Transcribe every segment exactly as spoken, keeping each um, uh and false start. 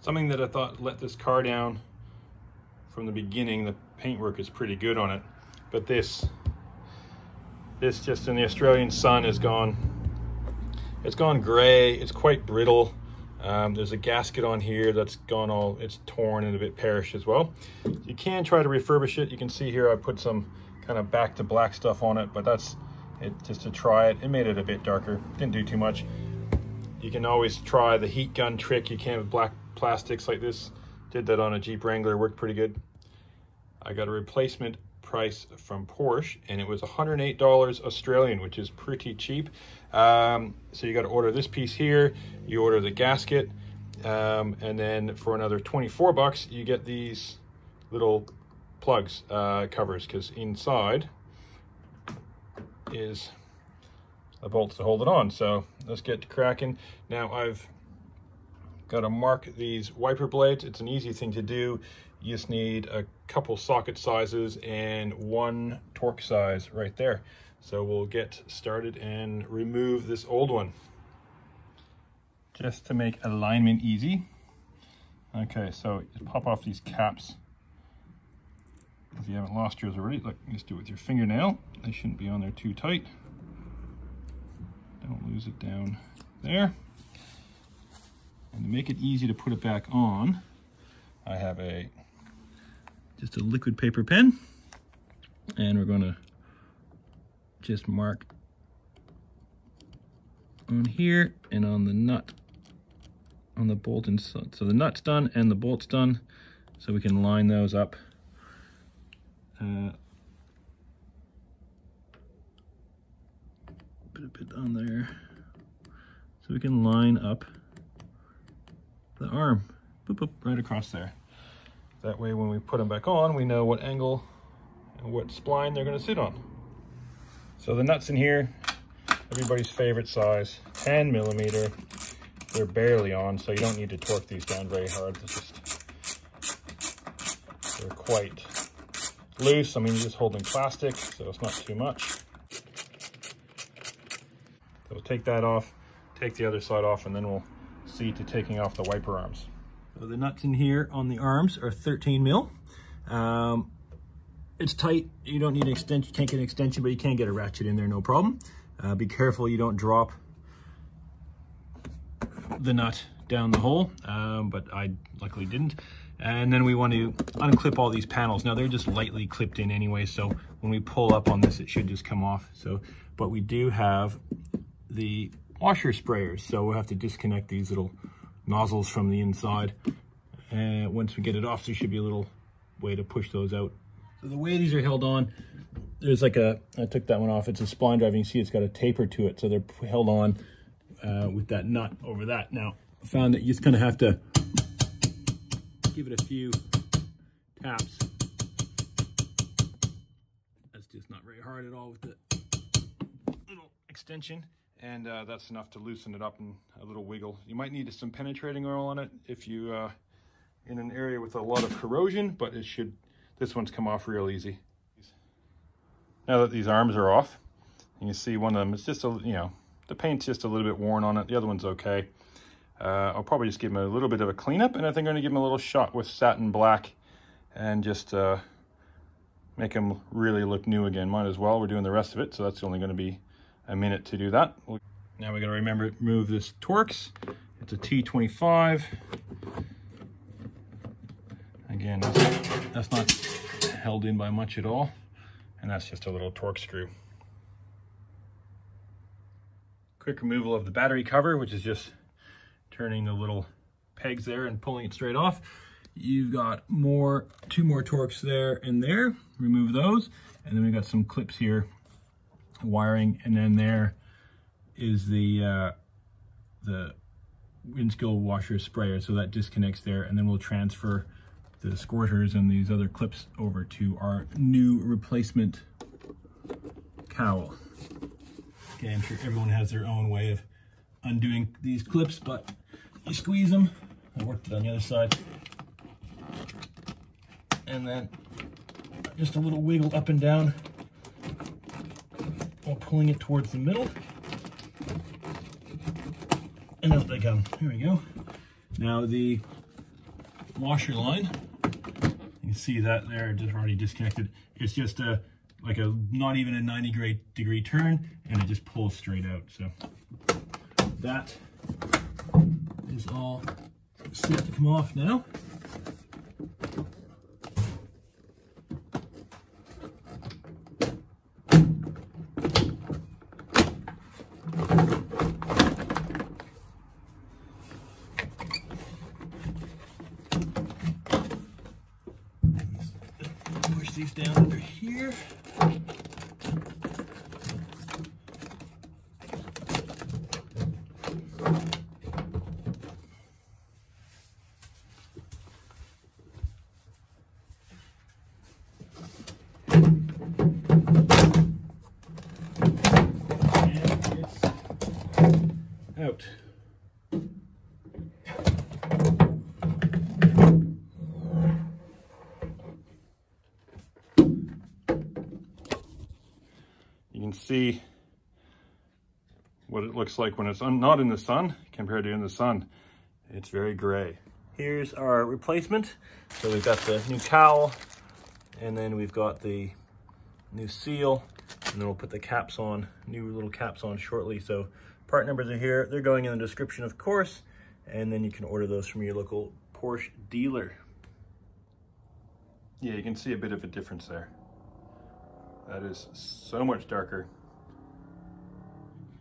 something that I thought let this car down from the beginning. The paintwork is pretty good on it, but this this just in the Australian sun has gone, it's gone gray. It's quite brittle. Um, there's a gasket on here that's gone all, it's torn and a bit perished as well. You can try to refurbish it. You can see here I put some kind of back to black stuff on it, but that's it, just to try it. It made it a bit darker, didn't do too much. You can always try the heat gun trick. You can with black plastics like this. Did that on a Jeep Wrangler, worked pretty good. I got a replacement price from Porsche and it was one hundred eight dollars Australian, which is pretty cheap. Um, so you got to order this piece here, you order the gasket, um, and then for another twenty-four bucks you get these little plugs uh, covers, because inside is the bolts to hold it on. So let's get to cracking. Now I've got to mark these wiper blades. It's an easy thing to do. You just need a couple socket sizes and one torque size right there. So we'll get started and remove this old one. Just to make alignment easy. Okay, so just pop off these caps. If you haven't lost yours already, look, just do it with your fingernail. They shouldn't be on there too tight. Don't lose it down there. And to make it easy to put it back on, I have a just a liquid paper pen, and we're going to just mark on here and on the nut, on the bolt inside. So the nut's done and the bolt's done, so we can line those up. Uh, put a bit on there so we can line up the arm, boop, boop, right across there. That way when we put them back on, we know what angle and what spline they're going to sit on. So the nuts in here, everybody's favorite size, ten millimeter. They're barely on, so you don't need to torque these down very hard. They're, just, they're quite loose. I mean, you're just holding plastic, so it's not too much. So we'll take that off, take the other side off, and then we'll see to taking off the wiper arms. So the nuts in here on the arms are thirteen mil. Um, it's tight. You don't need an extension. You can't get an extension, but you can get a ratchet in there, no problem. Uh, be careful you don't drop the nut down the hole, um, but I luckily didn't. And then we want to unclip all these panels. Now they're just lightly clipped in anyway, so when we pull up on this, it should just come off. So, but we do have the washer sprayers, so we'll have to disconnect these little nozzles from the inside, and once we get it off, there should be a little way to push those out. So the way these are held on, there's like a, I took that one off, it's a spline drive, and you see it's got a taper to it, so they're held on uh, with that nut over that. Now I found that you just kind of have to give it a few taps. That's just not very hard at all with the little extension. And uh, that's enough to loosen it up and a little wiggle. You might need some penetrating oil on it if you uh, in an area with a lot of corrosion, but it should, this one's come off real easy. Now that these arms are off, you can see one of them, it's just a, you know, the paint's just a little bit worn on it. The other one's okay. Uh, I'll probably just give them a little bit of a cleanup, and I think I'm gonna give them a little shot with satin black and just uh, make them really look new again. Might as well, we're doing the rest of it, so that's only gonna be a minute to do that. Now we gotta remember to remove this Torx. It's a T twenty-five. Again, that's, that's not held in by much at all. And that's just a little Torx screw. Quick removal of the battery cover, which is just turning the little pegs there and pulling it straight off. You've got more, two more Torx there and there. Remove those. And then we've got some clips here, wiring, and then there is the uh, the windshield washer sprayer, so that disconnects there, and then we'll transfer the squirters and these other clips over to our new replacement cowl. Okay, I'm sure everyone has their own way of undoing these clips, but you squeeze them, I worked it on the other side, and then just a little wiggle up and down, pulling it towards the middle, and out they come. Here we go. Now the washer line. You can see that there, just already disconnected. It's just a like a not even a ninety degree turn, and it just pulls straight out. So that is all set to come off now. Push these down under here. Out. You can see what it looks like when it's not in the sun compared to in the sun. It's very gray. Here's our replacement. So we've got the new cowl, and then we've got the new seal, and then we'll put the caps on, new little caps on shortly. So part numbers are here. They're going in the description, of course, and then you can order those from your local Porsche dealer. Yeah, you can see a bit of a difference there. That is so much darker.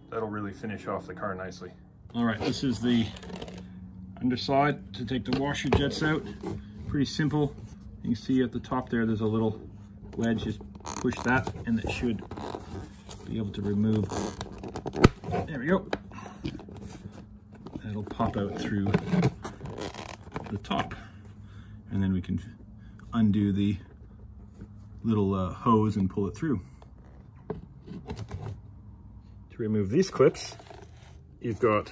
That'll really finish off the car nicely. All right, this is the underside to take the washer jets out. Pretty simple. You can see at the top there, there's a little wedge. Just push that, and it should be able to remove. There we go. That'll pop out through the top, and then we can undo the little uh, hose and pull it through. To remove these clips, you've got,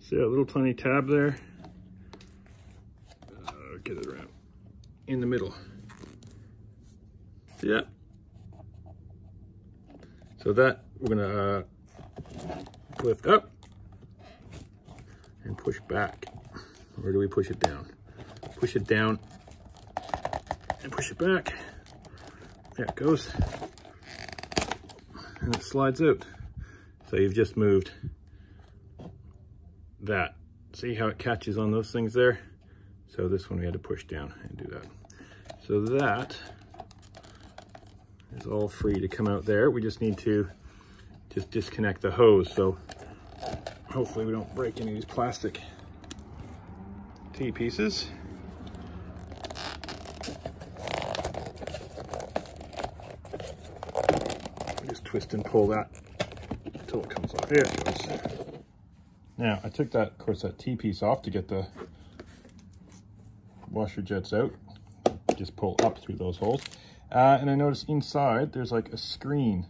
see that little tiny tab there? Uh, get it around. In the middle. See that? So that we're gonna uh, lift up and push back. Or do we push it down? Push it down and push it back. There it goes. And it slides out. So you've just moved that. See how it catches on those things there? So this one we had to push down and do that. So that is all free to come out there. We just need to just disconnect the hose, so hopefully we don't break any of these plastic T pieces. Just twist and pull that until it comes off. There it goes. Now I took that, of course, that T piece off to get the washer jets out. Just pull up through those holes, uh, and I noticed inside there's like a screen.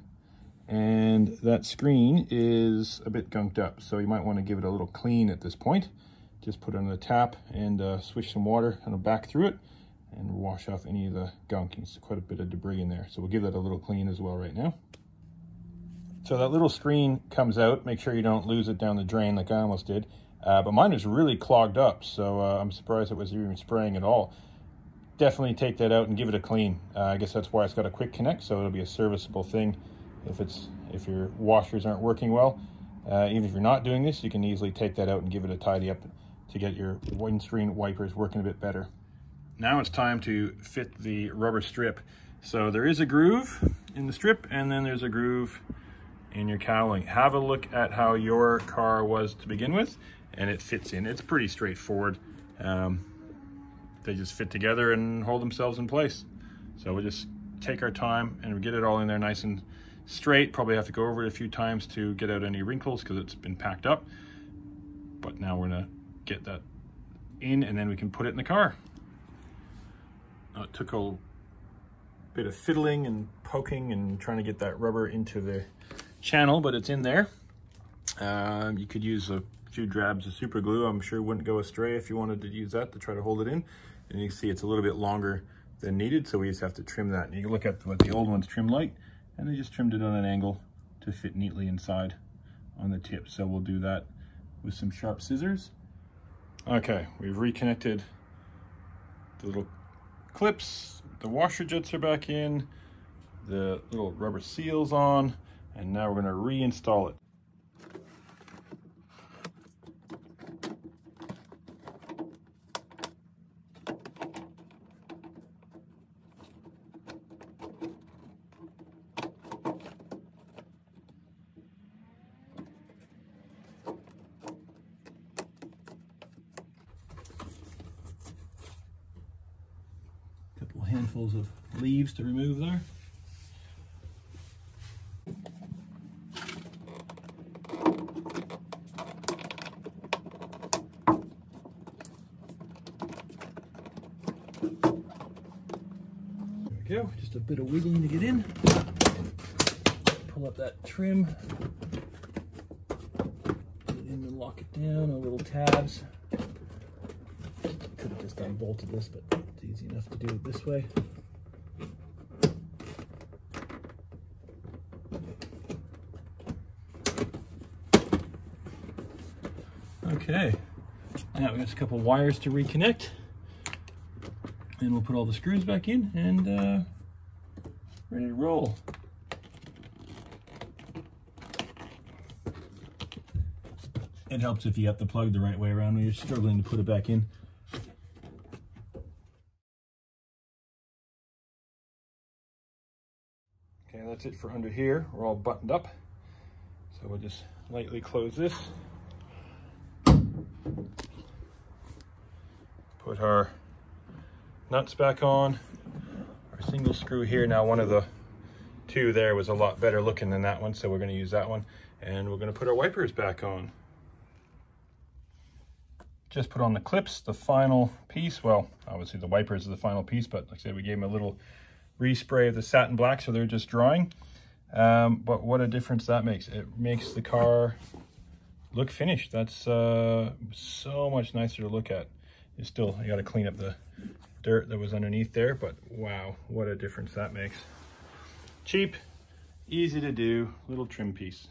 And that screen is a bit gunked up, so you might want to give it a little clean at this point. Just put it on the tap and uh, swish some water kind of back through it and wash off any of the gunk. There's quite a bit of debris in there, so we'll give that a little clean as well right now. So that little screen comes out. Make sure you don't lose it down the drain like I almost did. Uh, but mine is really clogged up, so uh, I'm surprised it was even spraying at all. Definitely take that out and give it a clean. Uh, I guess that's why it's got a quick connect, so it'll be a serviceable thing. If it's if your washers aren't working well, uh, even if you're not doing this, you can easily take that out and give it a tidy up to get your windscreen wipers working a bit better. Now it's time to fit the rubber strip. So there is a groove in the strip, and then there's a groove in your cowling. Have a look at how your car was to begin with, and it fits in. It's pretty straightforward. Um, they just fit together and hold themselves in place. So we'll just take our time and get it all in there nice and straight. Probably have to go over it a few times to get out any wrinkles because it's been packed up. But now we're gonna get that in, and then we can put it in the car. Uh, it took a bit of fiddling and poking and trying to get that rubber into the channel, but it's in there. Um, you could use a few drabs of super glue. I'm sure it wouldn't go astray if you wanted to use that to try to hold it in. And you can see it's a little bit longer than needed, so we just have to trim that. And you can look at what the old one's trimmed like. And they just trimmed it on an angle to fit neatly inside on the tip. So we'll do that with some sharp scissors. Okay, we've reconnected the little clips, the washer jets are back in, the little rubber seals on, and now we're going to reinstall it. Handfuls of leaves to remove there. There we go, just a bit of wiggling to get in. Pull up that trim, get it in and lock it down on little tabs. Could have just unbolted this, but it's easy enough to do it this way. Okay, now we got a couple wires to reconnect, and we'll put all the screws back in and uh, ready to roll. It helps if you have the plug the right way around when you're struggling to put it back in. Okay, that's it for under here. We're all buttoned up. So we'll just lightly close this. Put our nuts back on. Our single screw here. Now one of the two there was a lot better looking than that one, so we're going to use that one. And we're going to put our wipers back on. Just put on the clips, the final piece. Well, obviously the wipers are the final piece, but like I said, we gave them a little respray of the satin black, so they're just drying. Um, but what a difference that makes. It makes the car look finished. That's uh, so much nicer to look at. You still, you gotta clean up the dirt that was underneath there, but wow, what a difference that makes. Cheap, easy to do, little trim piece.